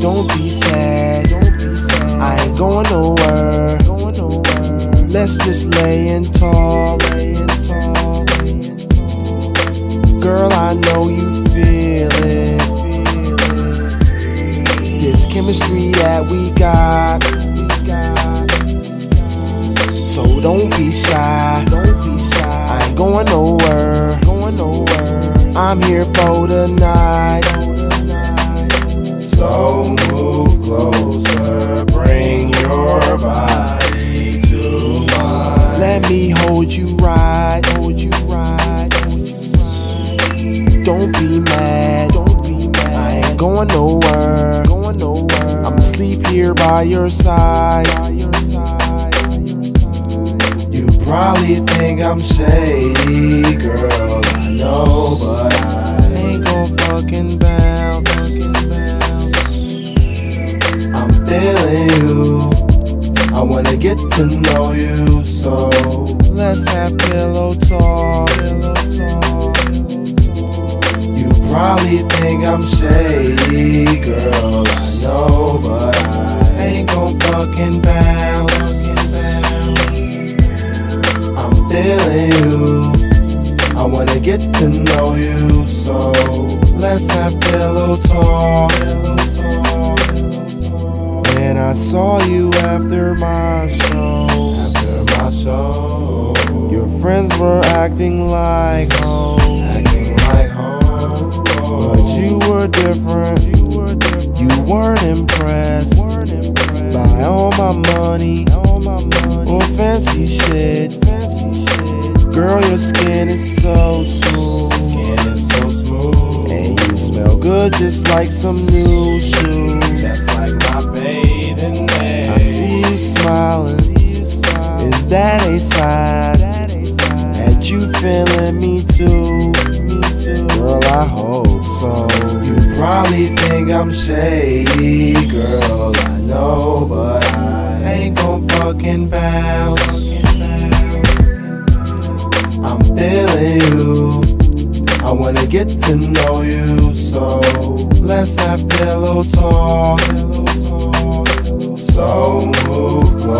Don't be sad. I ain't going nowhere. Let's just lay and talk. Girl, I know you feel it. This chemistry that we got. So don't be shy. I ain't going nowhere. I'm here for tonight. So move closer, bring your body to mine. Let me hold you right, Don't be mad, I ain't going nowhere, I'ma sleep here by your side. You probably think I'm shady, girl, I know, but I ain't gon' fucking bounce. Feeling you, I wanna get to know you, so let's have pillow talk. You probably think I'm shady, girl, I know, but I ain't gon' fucking bounce. I'm feeling you, I wanna get to know you, so let's have pillow talk. And I saw you after my show. Your friends were acting like hoes. But you were different. You weren't impressed by all my money or fancy shit. Girl, your skin is so smooth, and you smell good just like some new shoes. Just like my bathing ape. I see you smiling. Is that a sign that you feeling me too? Girl, I hope so. You probably think I'm shady, girl, I know, but I ain't gon' fucking bounce. I'm feeling you, I wanna get to know you, so let's have pillow talk. So move close.